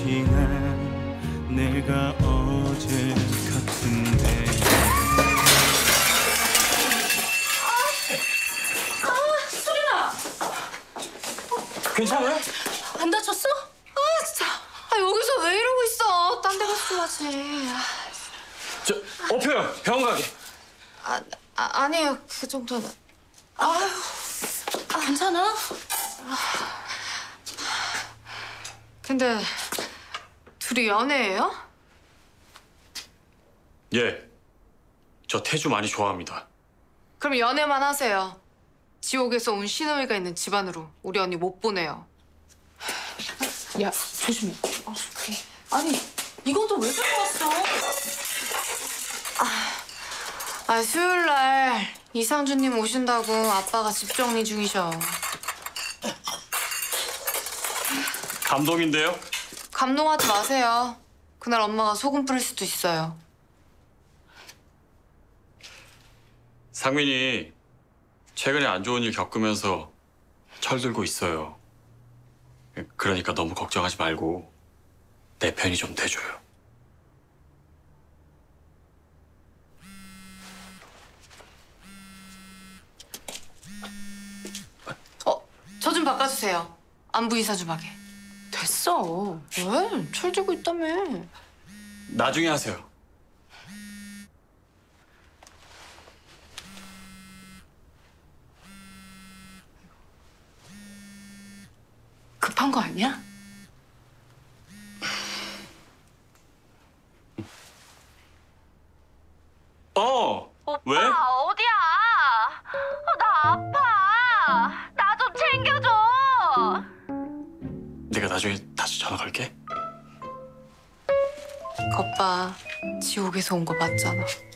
지난 내가 어제 같은데. 수린아! 괜찮아? 안 다쳤어? 진짜. 여기서 왜 이러고 있어? 딴 데 갔어야지. 어표야, 병원 가게. 아니에요, 그 정도는. 괜찮아? 근데 둘이 연애예요? 예, 저 태주 많이 좋아합니다. 그럼 연애만 하세요. 지옥에서 온 시누이가 있는 집안으로 우리 언니 못 보내요. 야, 조심해. 그래. 아니, 이건 또 왜 들고 왔어? 수요일 날 이상주님 오신다고 아빠가 집 정리 중이셔. 감동인데요? 감동하지 마세요. 그날 엄마가 소금 뿌릴 수도 있어요. 상민이 최근에 안 좋은 일 겪으면서 철들고 있어요. 그러니까 너무 걱정하지 말고 내 편이 좀 돼줘요. 저 좀 바꿔주세요. 안부 인사 좀 하게. 됐어. 왜? 철들고 있다며. 나중에 하세요. 급한 거 아니야? 오빠, 왜? 어디야? 나 아파. 나 좀 챙겨줘. 내가 나중에 다시 전화 걸게. 겉봐, 지옥에서 온 거 맞잖아.